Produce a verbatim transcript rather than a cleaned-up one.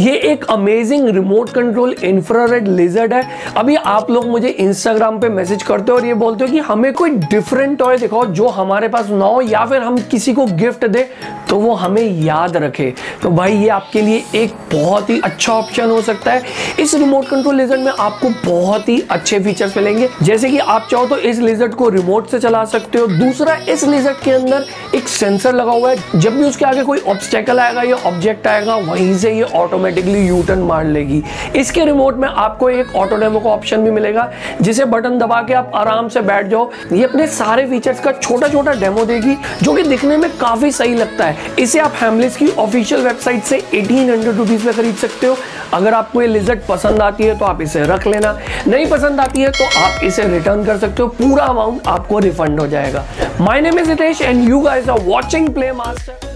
ये एक amazing remote control infrared lasered है। अभी आप लोग मुझे इंस्टाग्राम पे मैसेज करते हो और ये बोलते हो कि हमें कोई डिफरेंट टॉय दिखाओ जो हमारे पास ना हो या फिर हम किसी को गिफ्ट दे तो वो हमें याद रखे। तो भाई ये आपके लिए एक बहुत ही अच्छा ऑप्शन हो सकता है। इस रिमोट कंट्रोल लेजर्ड में आपको बहुत ही अच्छे फीचर्स मिलेंगे, जैसे कि आप चाहो तो इस लेजर्ड को रिमोट से चला सकते हो। दूसरा, इस लेजर्ड के अंदर एक सेंसर लगा हुआ है, जब भी उसके आगे कोई ऑब्स्टेकल आएगा या ऑब्जेक्ट आएगा वहीं से ये ऑटोमेटिकली यू टर्न मार लेगी। इसके रिमोट में आपको एक ऑटो डेमो का ऑप्शन भी मिलेगा जिसे बटन दबा के आप आराम से बैठ जाओ। ये अपने सारे फीचर्स का छोटा छोटा डेमो देगी जो कि दिखने में काफी सही लगता है। इसे आप फैमिलीज़ की ऑफिशियल वेबसाइट से अठारह सौ रुपीस में खरीद सकते हो। अगर आपको ये लिजर्ड पसंद आती है तो आप इसे रख लेना, नहीं पसंद आती है तो आप इसे रिटर्न कर सकते हो, पूरा अमाउंट आपको रिफंड हो जाएगा। My name is Hitesh and you guys are watching Play master.